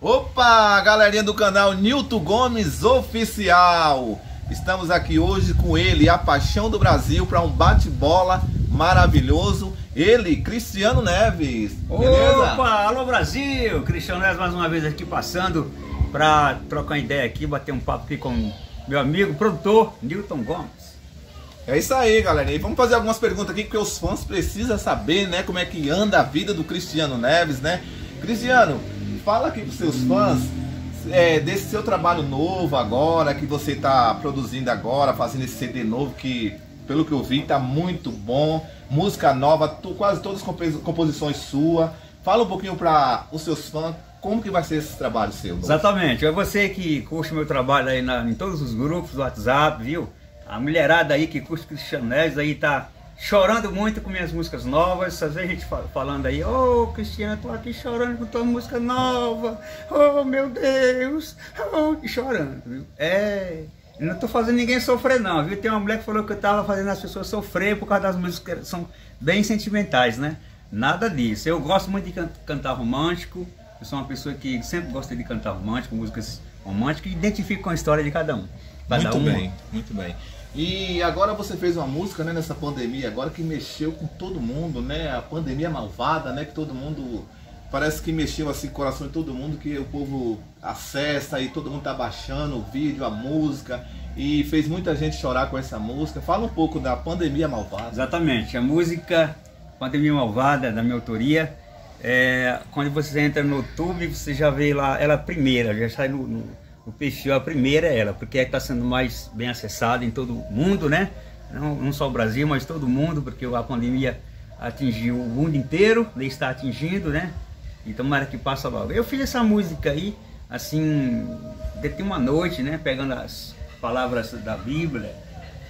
Opa, galerinha do canal Nilton Gomes Oficial. Estamos aqui hoje com ele, a paixão do Brasil, para um bate-bola maravilhoso. Ele, Cristiano Neves. Beleza? Opa, alô Brasil! Cristiano Neves mais uma vez aqui passando para trocar ideia aqui, bater um papo aqui com meu amigo, produtor Nilton Gomes. É isso aí, galera. E vamos fazer algumas perguntas aqui, porque os fãs precisam saber, né, como é que anda a vida do Cristiano Neves, né? Cristiano, fala aqui para os seus fãs desse seu trabalho novo agora, que você está produzindo agora, fazendo esse CD novo que, pelo que eu vi, está muito bom. Música nova, quase todas as composições suas. Fala um pouquinho para os seus fãs como que vai ser esse trabalho seu. Novo. Exatamente. É você que curte o meu trabalho aí em todos os grupos do WhatsApp, viu? A mulherada aí que curte Cristiano Neves aí tá chorando muito com minhas músicas novas. Às vezes a gente falando aí, ô Cristiano, tô aqui chorando com tua música nova, oh meu Deus, oh, e chorando, viu? É, não tô fazendo ninguém sofrer não, viu? Tem uma mulher que falou que eu tava fazendo as pessoas sofrer por causa das músicas que são bem sentimentais, né? Nada disso, eu gosto muito de cantar romântico, eu sou uma pessoa que sempre gostei de cantar romântico, músicas românticas, e identifico com a história de cada um. Muito bem, muito bem. E agora você fez uma música, né, nessa pandemia agora que mexeu com todo mundo, né? A pandemia malvada, né? Que todo mundo parece que mexeu assim com o coração de todo mundo, que o povo acessa e todo mundo tá baixando o vídeo, a música, e fez muita gente chorar com essa música. Fala um pouco da Pandemia Malvada. Exatamente, a música Pandemia Malvada, da minha autoria, quando você entra no YouTube, você já vê lá ela primeira, já sai no perfil, a primeira é ela, porque é que está sendo mais bem acessada em todo mundo, né? Não só o Brasil, mas todo mundo, porque a pandemia atingiu o mundo inteiro, e está atingindo, né? Então, tomara que passa logo. Eu fiz essa música aí, assim, de uma noite, né? Pegando as palavras da Bíblia,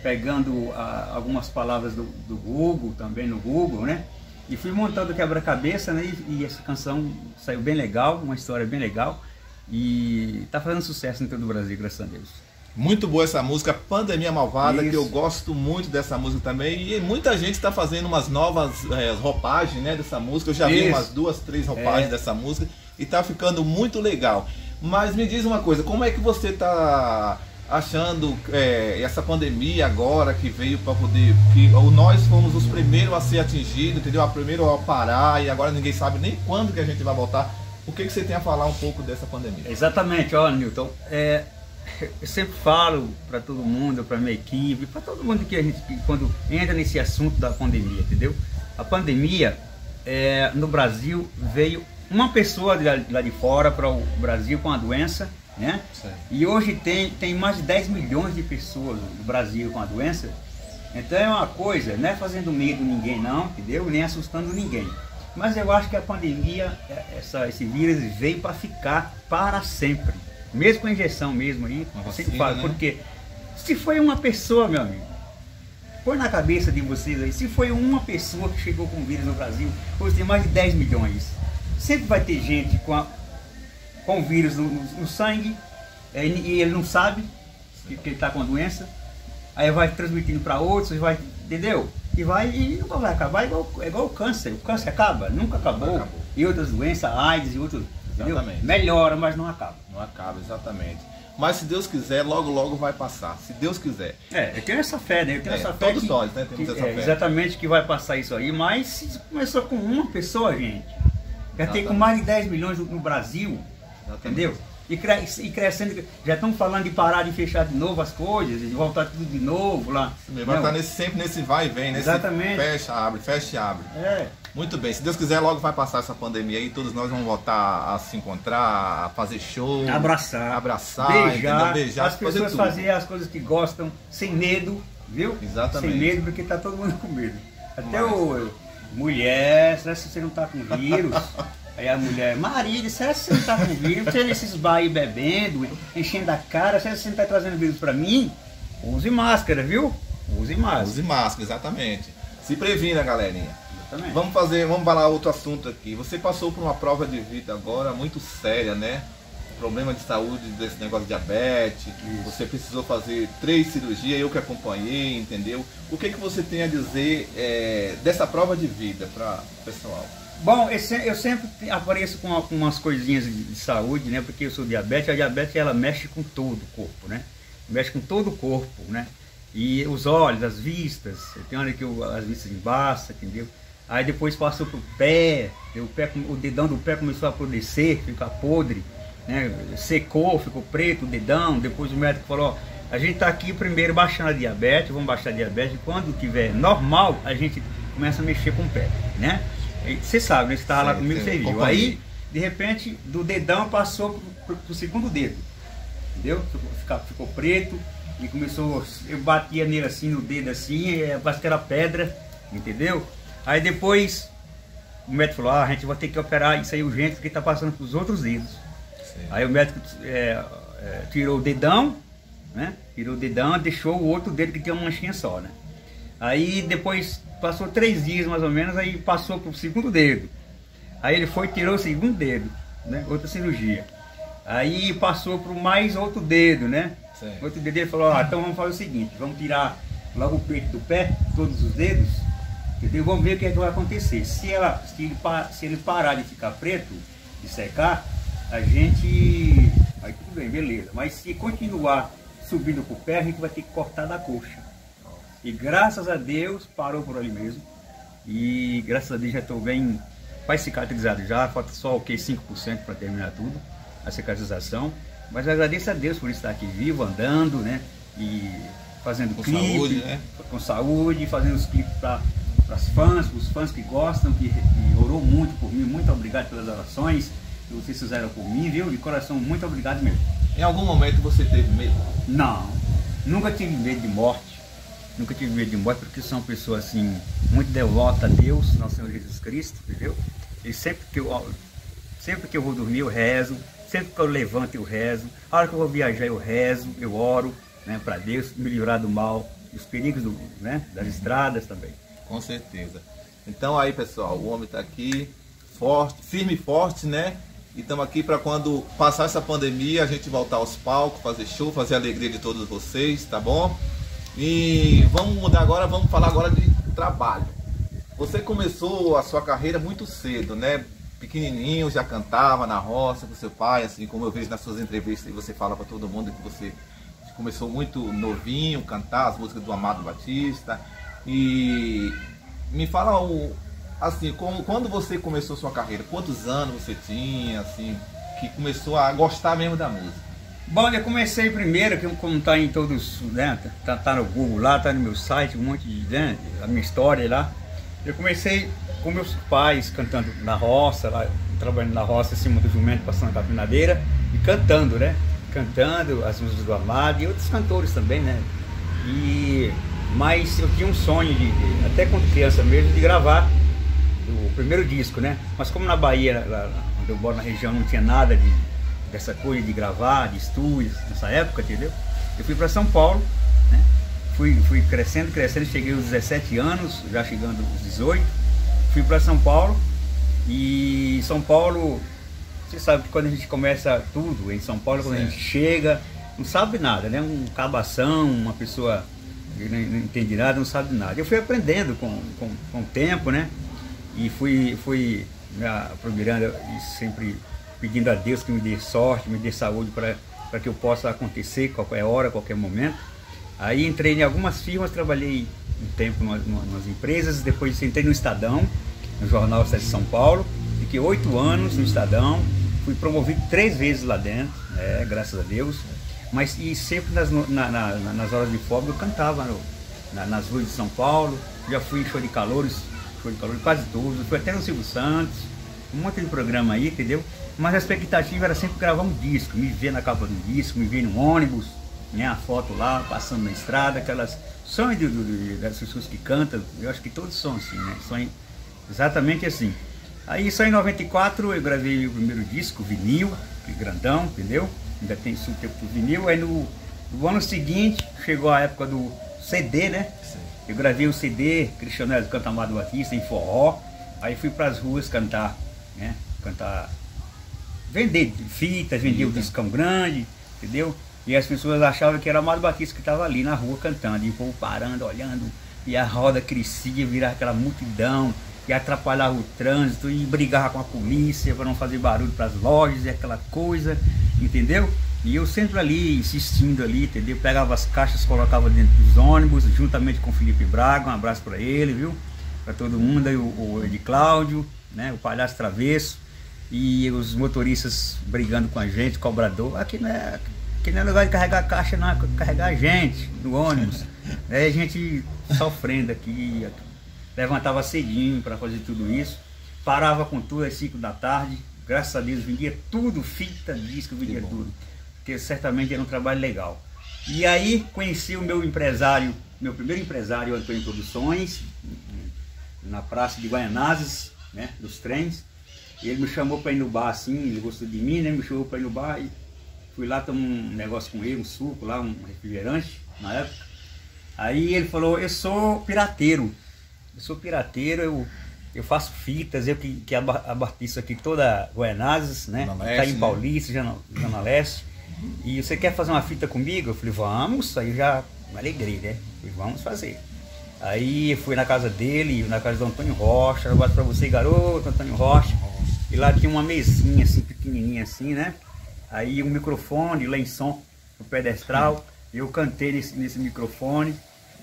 pegando algumas palavras do Google, também no Google, né? E fui montando quebra-cabeça, né? E essa canção saiu bem legal, uma história bem legal. E tá fazendo sucesso em todo o Brasil, graças a Deus. Muito boa essa música, Pandemia Malvada. Isso. Que eu gosto muito dessa música também. E muita gente está fazendo umas novas roupagens, né, dessa música. Eu já vi umas 2, 3 roupagens dessa música. E tá ficando muito legal. Mas me diz uma coisa, como é que você tá achando essa pandemia agora que veio para poder... Que nós fomos os primeiros a ser atingidos, entendeu? A primeiro a parar, e agora ninguém sabe nem quando que a gente vai voltar. O que você tem a falar um pouco dessa pandemia? Exatamente, olha, Nilton, eu sempre falo para todo mundo, para minha equipe, para todo mundo que quando entra nesse assunto da pandemia, entendeu? A pandemia no Brasil veio uma pessoa lá de fora para o Brasil com a doença, né? Sim. E hoje tem mais de 10 milhões de pessoas no Brasil com a doença. Então é uma coisa, não é fazendo medo ninguém não, entendeu? Nem assustando ninguém. Mas eu acho que a pandemia, esse vírus veio para ficar para sempre. Mesmo com a injeção mesmo aí, sempre falo, né? Porque se foi uma pessoa, meu amigo, põe na cabeça de vocês aí, se foi uma pessoa que chegou com o vírus no Brasil, hoje tem mais de 10 milhões. Sempre vai ter gente com o vírus no sangue, e ele não sabe que ele está com a doença, aí vai transmitindo para outros, vai, entendeu? E nunca vai acabar, igual o câncer. O câncer acaba, nunca acabou. E outras doenças, AIDS e outros, exatamente. Melhora, mas não acaba. Não acaba, exatamente. Mas se Deus quiser, logo logo vai passar, se Deus quiser. Eu tenho essa fé, né? Eu tenho essa fé. Todos nós, né? Temos essa fé. Exatamente, que vai passar isso aí, mas se começou com uma pessoa, gente, já tem com mais de 10 milhões no Brasil, entendeu? E crescendo, já estão falando de parar, de fechar de novo as coisas, de voltar tudo de novo lá. Vai estar sempre nesse vai e vem, nesse fecha e abre. Muito bem, se Deus quiser logo vai passar essa pandemia e todos nós vamos voltar a se encontrar, a fazer show, abraçar, beijar, as pessoas fazer as coisas que gostam, sem medo, viu? Exatamente. Sem medo, porque está todo mundo com medo. Até mulher, se você não está com vírus... Aí a mulher, marido, será que você não tá com vírus? Você nesses bairros bebendo, enchendo a cara, será que você não tá trazendo vírus pra mim? Use máscara, viu? Use máscara. Use máscara, exatamente. Se previna, galerinha. Exatamente. Vamos falar outro assunto aqui. Você passou por uma prova de vida agora muito séria, né? Problema de saúde, desse negócio de diabetes. Isso. Você precisou fazer 3 cirurgias, eu que acompanhei, entendeu? O que você tem a dizer dessa prova de vida pra pessoal? Bom, eu sempre apareço com algumas coisinhas de saúde, né? Porque eu sou diabético, a diabetes ela mexe com todo o corpo, né? Mexe com todo o corpo, né? E os olhos, as vistas, tem hora que as vistas embaçam, entendeu? Aí depois passou pro pé, o dedão do pé começou a apodrecer, ficar podre, né? Secou, ficou preto o dedão. Depois o médico falou: ó, a gente tá aqui primeiro baixando a diabetes, vamos baixar a diabetes, e quando tiver normal, a gente começa a mexer com o pé, né? Você sabe, né? Você estava lá comigo, você viu. Aí, de repente, do dedão passou pro segundo dedo, entendeu? Ficou preto e começou. Eu batia nele assim, no dedo assim, parece que era pedra, entendeu? Aí depois o médico falou: ah, a gente vai ter que operar isso aí urgente porque está passando para os outros dedos. Sim. Aí o médico tirou o dedão, né? Tirou o dedão, deixou o outro dedo que tinha uma manchinha só, né? Aí depois passou 3 dias mais ou menos, aí passou para o segundo dedo. Aí ele foi e tirou o segundo dedo, né? Outra cirurgia. Aí passou para mais outro dedo, né? Sim. Outro dedo, ele falou: ah, então vamos fazer o seguinte, vamos tirar logo o peito do pé, todos os dedos, entendeu? Vamos ver o que é que vai acontecer. Se ele parar de ficar preto, de secar, a gente... Aí tudo bem, beleza. Mas se continuar subindo para o pé, a gente vai ter que cortar da coxa. E graças a Deus parou por ali mesmo. E graças a Deus já estou bem, quase cicatrizado já. Falta só o que? 5% para terminar tudo, a cicatrização. Mas eu agradeço a Deus por estar aqui vivo, andando, né? E fazendo com clipe, saúde, né? Com saúde, fazendo os clipes para os fãs que gostam, que orou muito por mim. Muito obrigado pelas orações que vocês fizeram por mim, viu? De coração, muito obrigado mesmo. Em algum momento você teve medo? Não, nunca tive medo de morte. Nunca tive medo de morte, porque sou uma pessoa assim, muito devota a Deus, nosso Senhor Jesus Cristo, entendeu? E sempre que eu vou dormir, eu rezo. Sempre que eu levanto, eu rezo. A hora que eu vou viajar, eu rezo, eu oro, né, para Deus me livrar do mal, dos perigos das estradas também. Com certeza. Então aí, pessoal, o homem está aqui, forte, firme e forte, né? E estamos aqui para quando passar essa pandemia, a gente voltar aos palcos, fazer show, fazer a alegria de todos vocês, tá bom? E vamos mudar agora, vamos falar agora de trabalho. Você começou a sua carreira muito cedo, né? Pequenininho, já cantava na roça com seu pai, assim como eu vejo nas suas entrevistas, e você fala para todo mundo que você começou muito novinho, cantar as músicas do Amado Batista. E me fala, assim, quando você começou sua carreira, quantos anos você tinha, assim, que começou a gostar mesmo da música? Bom, eu comecei primeiro, como tá em todos, né, tá no Google lá, tá no meu site, um monte de, né, a minha história lá. Eu comecei com meus pais cantando na roça, lá, trabalhando na roça, em cima do jumento, passando a capinadeira e cantando, né? Cantando as músicas do Amado e outros cantores também, né? Mas eu tinha um sonho, até com criança mesmo, de gravar o primeiro disco, né? Mas como na Bahia, onde eu moro na região, não tinha nada dessa coisa de gravar, de estúdios, nessa época, entendeu? Eu fui para São Paulo, né? Fui crescendo, cheguei aos 17 anos, já chegando aos 18, fui para São Paulo, e São Paulo, você sabe que quando a gente começa tudo em São Paulo, quando a gente chega, não sabe nada, né? Um cabação, uma pessoa que não entende nada, não sabe nada. Eu fui aprendendo com o tempo, né? E fui para o Miranda e sempre pedindo a Deus que me dê sorte, me dê saúde para que eu possa acontecer qualquer hora, qualquer momento. Aí entrei em algumas firmas, trabalhei um tempo nas empresas, depois entrei no Estadão, no jornal Estado de São Paulo, fiquei 8 anos no Estadão, fui promovido 3 vezes lá dentro, graças a Deus, mas e sempre nas horas de folga eu cantava nas ruas de São Paulo, já fui em show de calor quase todos, fui até no Silvio Santos, um monte de programa aí, entendeu? Mas a expectativa era sempre gravar um disco, me ver na capa do disco, me ver no ônibus, né, a foto lá, passando na estrada, aquelas sonhos das pessoas que cantam, eu acho que todos são assim, né, sonho exatamente assim. Aí só em 94 eu gravei o primeiro disco, vinil, grandão, entendeu? Ainda tem isso tempo pro vinil, aí no ano seguinte chegou a época do CD, né? Sim. Eu gravei o CD, Cristiano Neves canta Amado Batista, em forró, aí fui pras ruas cantar, né, vender fitas, vender o discão grande, entendeu? E as pessoas achavam que era Mário Batista que estava ali na rua cantando, e o povo parando, olhando, e a roda crescia, virava aquela multidão, que atrapalhava o trânsito e brigava com a polícia para não fazer barulho para as lojas e aquela coisa, entendeu? E eu sempre ali, insistindo ali, entendeu? Pegava as caixas, colocava dentro dos ônibus, juntamente com o Felipe Braga, um abraço para ele, viu? Para todo mundo, aí o Edi Cláudio, né? O Palhaço Travesso, e os motoristas brigando com a gente, cobrador. Aqui não é lugar de carregar caixa, não, é carregar a gente no ônibus. Aí a gente sofrendo aqui, levantava cedinho para fazer tudo isso, parava com tudo às 5 da tarde, graças a Deus vendia tudo, fita, disco, vendia tudo, porque certamente era um trabalho legal. E aí conheci o meu empresário, meu primeiro empresário, Antônio Produções, na praça de Guaianazes, né, dos trens, e ele me chamou para ir no bar assim, ele gostou de mim, né, me chamou para ir no bar e fui lá tomar um negócio com ele, um suco lá, um refrigerante, na época. Aí ele falou, eu sou pirateiro, eu faço fitas, eu que abato isso aqui toda Goianazes, né? Está em Paulista, né? Zona Leste. E você quer fazer uma fita comigo? Eu falei, vamos, aí eu já me alegrei, né? Eu falei, vamos fazer. Aí eu fui na casa dele, na casa do Antônio Rocha, eu bato pra você, garoto, Antônio Rocha. E lá tinha uma mesinha assim, pequenininha assim, né? Aí um microfone, lá em som, no pedestral, eu cantei nesse microfone.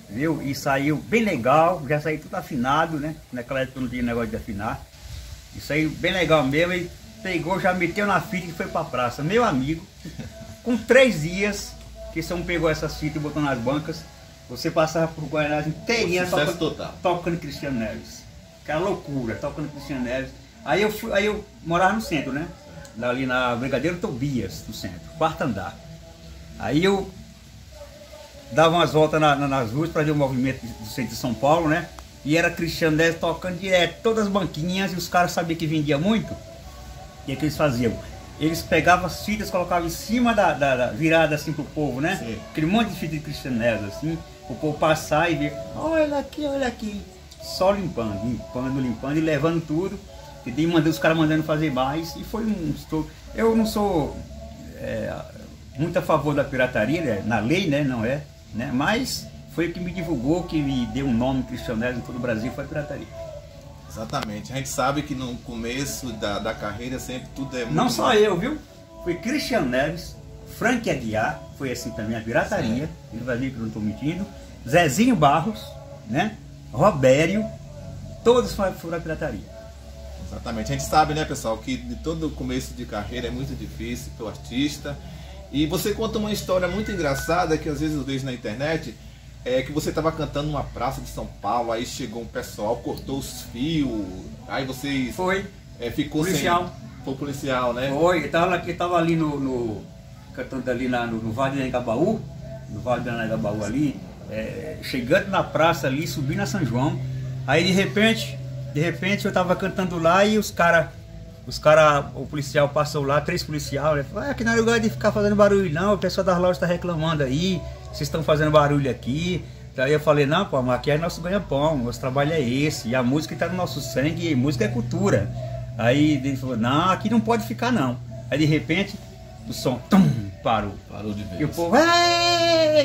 Viu? E saiu bem legal, já saiu tudo afinado, né? Naquela época não tinha negócio de afinar. E saiu bem legal mesmo, e pegou, já meteu na fita e foi pra praça. Meu amigo, com 3 dias, que só um pegou essas fitas e botou nas bancas, você passava por Guaraná inteirinha tocando Cristiano Neves. Aquela loucura, tocando Cristiano Neves. Aí eu morava no centro, né? Ali na Brigadeiro Tobias, no centro, 4º andar. Aí eu dava umas voltas nas ruas para ver o movimento do centro de São Paulo, né? E era Cristiano Neves tocando direto, todas as banquinhas, e os caras sabiam que vendia muito. E o que eles faziam? Eles pegavam as fitas, colocavam em cima da virada assim pro povo, né? Sim. Aquele monte de fita de Cristiano Neves assim, o povo passar e ver, olha aqui, só limpando e levando tudo. E daí os caras mandando fazer mais, e foi um estouro. Eu não sou muito a favor da pirataria, né? Na lei, né? Não é. Né? Mas foi o que me divulgou, que me deu um nome cristianismo em todo o Brasil, foi a pirataria. Exatamente, a gente sabe que no começo da carreira sempre tudo é muito... Não só eu, viu? Foi Cristiano Neves, Frank Aguiar, foi assim também a pirataria, ele vai ver que eu não estou mentindo, Zezinho Barros, né? Robério, todos foram a pirataria. Exatamente, a gente sabe, né, pessoal, que de todo começo de carreira é muito difícil para o artista. E você conta uma história muito engraçada que às vezes eu vejo na internet, é que você estava cantando numa praça de São Paulo, aí chegou um pessoal, cortou os fios, aí você ficou policial. Foi policial, né? Foi, eu tava ali cantando ali no Vale do Anhangabaú, ali, chegando na praça ali, subindo a São João, aí de repente eu tava cantando lá e o policial passou lá, 3 policiais, né? Falou, aqui não é lugar de ficar fazendo barulho não, o pessoal das lojas tá reclamando aí, vocês estão fazendo barulho aqui. Daí eu falei, não, pô, mas aqui é nosso ganha-pão, nosso trabalho é esse, e a música tá no nosso sangue, e música é cultura. Aí ele falou, não, aqui não pode ficar não. Aí de repente, o som, parou. Parou de vez. E o povo,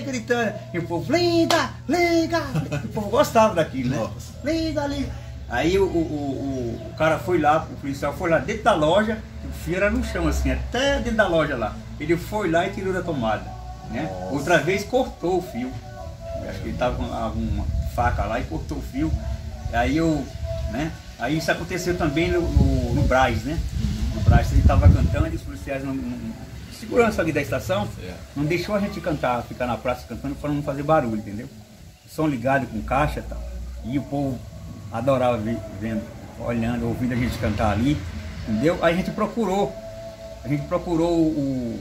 gritando, e o povo, liga, o povo gostava daquilo, né? Liga. Aí o cara foi lá, o policial foi lá dentro da loja, o fio era no chão assim, até dentro da loja lá. Ele foi lá e tirou da tomada, né? Nossa. Outra vez cortou o fio. Acho que ele tava com uma faca lá e cortou o fio. Aí aí isso aconteceu também no Brás, né? No Brás ele tava cantando e os policiais, segurança ali da estação, não deixou a gente cantar, ficar na praça cantando para não fazer barulho, entendeu? Som ligado com caixa e tal. E o povo adorava vendo, olhando, ouvindo a gente cantar ali, entendeu? Aí a gente procurou o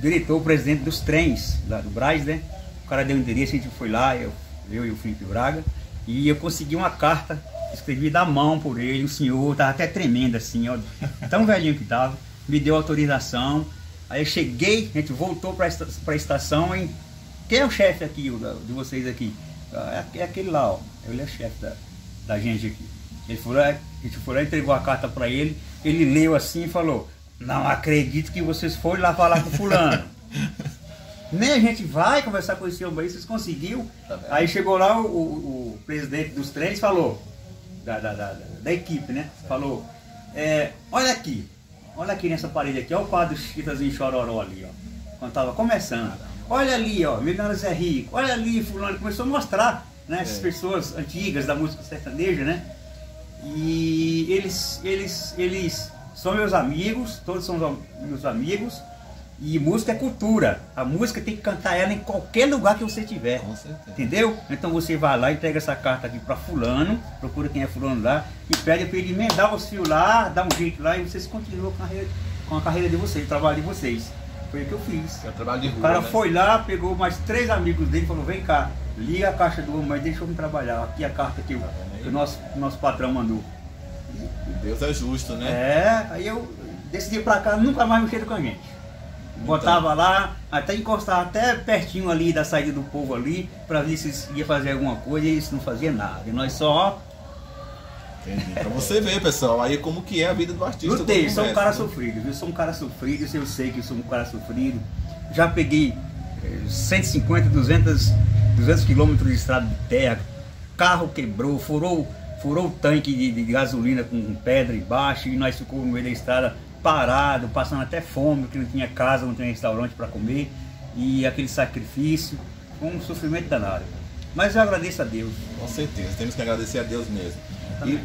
diretor, o presidente dos trens, lá do Brás, né? O cara deu o endereço, a gente foi lá, eu e o Felipe Braga, e eu consegui uma carta, escrevi da mão por ele, o senhor, tava até tremendo assim, ó, tão velhinho que tava, me deu autorização, aí eu cheguei, a gente voltou pra estação, hein? Quem é o chefe aqui, de vocês aqui? É aquele lá, ó, ele é o chefe da gente aqui. Ele foi lá, a gente foi lá, entregou a carta para ele, ele leu assim e falou, não acredito que vocês foram lá falar com fulano. Nem a gente vai conversar com esse homem aí, vocês conseguiram. Aí chegou lá o presidente dos trens e falou, da equipe, né? Falou, olha aqui nessa parede aqui, olha o quadro Chitazinho Chororó ali, ó, quando tava começando. Olha ali, ó, Milionário Zé Rico, olha ali, fulano, começou a mostrar, né, essas pessoas antigas da música sertaneja, né? E eles são meus amigos, todos são meus amigos. E música é cultura. A música tem que cantar ela em qualquer lugar que você tiver. Com certeza. Entendeu? Então você vai lá, entrega essa carta aqui para fulano, procura quem é fulano lá e pede para ele emendar os fios lá, dar um jeito lá e vocês continuam com a carreira de vocês, o trabalho de vocês. Foi o que eu fiz. É trabalho de rua, o cara, né? Foi lá, pegou mais 3 amigos dele e falou, vem cá, liga a caixa do homem, mas deixa eu me trabalhar. Aqui a carta que o nosso patrão mandou. Deus é justo, né? É, aí eu decidi pra cá, nunca mais mexer com a gente. Botava então lá, até encostava até pertinho ali da saída do povo ali, pra ver se ia fazer alguma coisa e eles não faziam nada. E nós só... Entendi. Pra você ver, pessoal, aí como que é a vida do artista. Lutei, sou um cara sofrido, eu sou um cara sofrido, eu sei que eu sou um cara sofrido. Já peguei 150, 200 quilômetros de estrada de terra, carro quebrou, furou o tanque de gasolina com pedra embaixo e nós ficamos no meio da estrada parado, passando até fome, porque não tinha casa, não tinha restaurante para comer, e aquele sacrifício, um sofrimento danado. Mas eu agradeço a Deus. Com certeza, temos que agradecer a Deus mesmo. E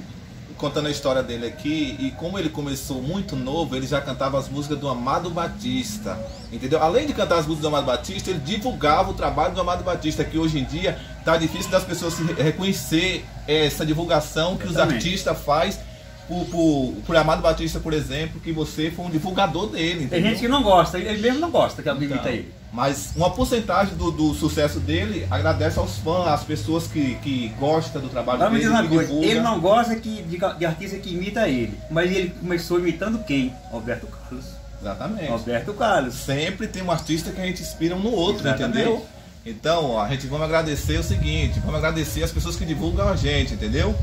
contando a história dele aqui, e como ele começou muito novo, ele já cantava as músicas do Amado Batista, entendeu? Além de cantar as músicas do Amado Batista, ele divulgava o trabalho do Amado Batista, que hoje em dia tá difícil das pessoas reconhecer essa divulgação que os artistas fazem. Por Amado Batista, por exemplo, que você foi um divulgador dele, entendeu? Tem gente que não gosta, ele mesmo não gosta que alguém imita ele. Mas uma porcentagem do sucesso dele agradece aos fãs, às pessoas que gostam do trabalho dele. Uma coisa, ele não gosta de artista que imita ele, mas ele começou imitando quem? Alberto Carlos. Exatamente. Alberto Carlos. Sempre tem um artista que a gente inspira um no outro, exatamente, entendeu? Então, ó, a gente vamos agradecer o seguinte, vamos agradecer as pessoas que divulgam a gente, entendeu?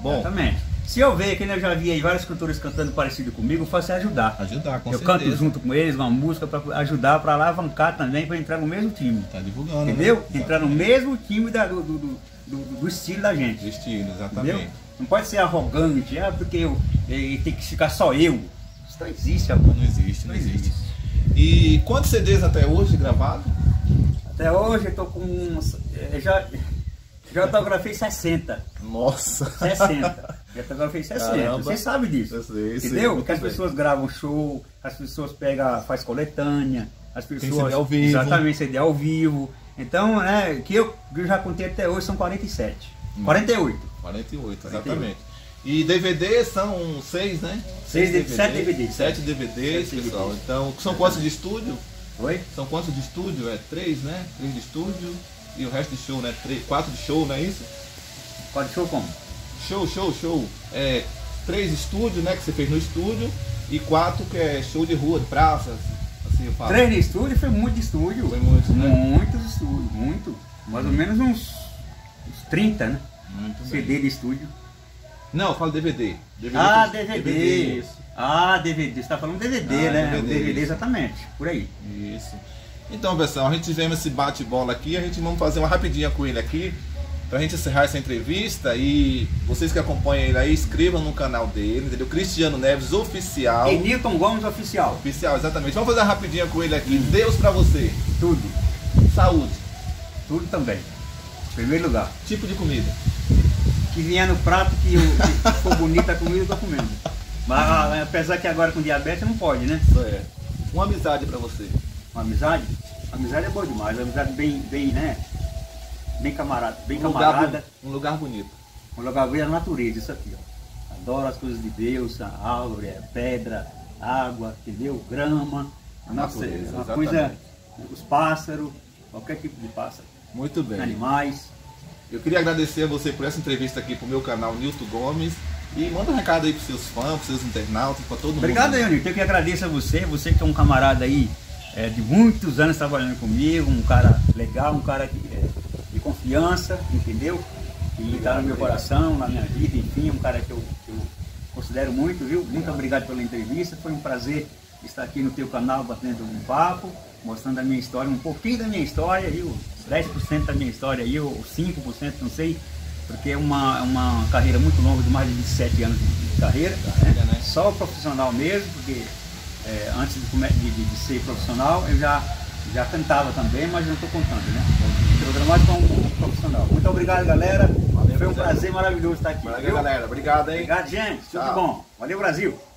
Bom, exatamente. Se eu ver, que eu já vi aí vários cantores cantando parecido comigo, eu faço é ajudar. Ajudar, com certeza. Eu canto junto com eles uma música para ajudar, para alavancar também, para entrar no mesmo time. Tá divulgando, entendeu? Né? Entrar no mesmo time do estilo da gente. Do estilo, exatamente. Entendeu? Não pode ser arrogante, porque tem que ficar só eu. Isso não existe, amor. Não existe, não existe. E quantos CDs até hoje gravados? Até hoje eu tô com... Já autografei 60. Nossa! 60. Já autografei 60. Caramba. Você sabe disso. Isso, entendeu? Porque as pessoas gravam show, as pessoas pegam, faz coletânea, as pessoas... Tem CD ao vivo. Exatamente, CD ao vivo. Então, né, que eu já contei até hoje, são 47. 48. 48, exatamente. 48. E DVD são 6, né? 7 DVDs, pessoal. DVDs. Então, são quantos de estúdio? Oi? São quantos de estúdio? 3, né? 3 de estúdio. E o resto de show, né? 4 de show, não é isso? 4 de show como? Show. 3 estúdio, né? Que você fez no estúdio. E 4 que é show de rua, de praça. Assim eu falo. 3 de estúdio, foi muito de estúdio. Foi muito, né? Muitos estúdios, muito. Mais ou menos uns 30, né? Muito CD bem. De estúdio. Não, eu falo DVD. DVD. Isso. DVD. Você está falando DVD, né? DVD, exatamente. Por aí. Isso. Então, pessoal, a gente tivemos esse bate-bola aqui, a gente vamos fazer uma rapidinha com ele aqui, pra gente encerrar essa entrevista. E vocês que acompanham ele aí, inscrevam no canal dele, entendeu? Cristiano Neves Oficial. E Nilton Gomes Oficial. Oficial, exatamente. Vamos fazer uma rapidinha com ele aqui. Deus pra você. Tudo. Saúde. Tudo também. Em primeiro lugar. Tipo de comida. Que vier no prato, que ficou bonita a comida, eu tô comendo. Mas apesar que agora com diabetes não pode, né? Isso é. Uma amizade pra você. Uma amizade? A amizade é boa demais, uma amizade bem, né? Bem camarada, bem camarada. Um lugar bonito. Um lugar bonito é a natureza, isso aqui, ó. Adoro as coisas de Deus, a árvore, a pedra, a água, entendeu? Grama, a natureza, uma coisa, os pássaros, qualquer tipo de pássaro. Muito bem. Animais. Eu queria agradecer a você por essa entrevista aqui pro meu canal Nilton Gomes. E manda um recado aí pros seus fãs, pros seus internautas, pra todo mundo. Obrigado, Nilton. Eu que agradeço a você que é um camarada aí. De muitos anos trabalhando comigo, um cara legal, um cara de confiança, entendeu? E está no meu coração, na minha vida, enfim, um cara que eu considero muito, viu? Muito obrigado pela entrevista, foi um prazer estar aqui no teu canal, batendo um papo, mostrando a minha história, um pouquinho da minha história, viu? 10% da minha história aí, ou 5%, não sei, porque é uma carreira muito longa, de mais de 27 anos de carreira, né? Só o profissional mesmo, porque antes de ser profissional eu já cantava também, mas não estou contando, né? Programado como profissional. Muito obrigado, galera. Valeu, foi um prazer maravilhoso estar aqui. Valeu, galera. Obrigado, hein? Obrigado, gente. Tudo bom. Valeu, Brasil.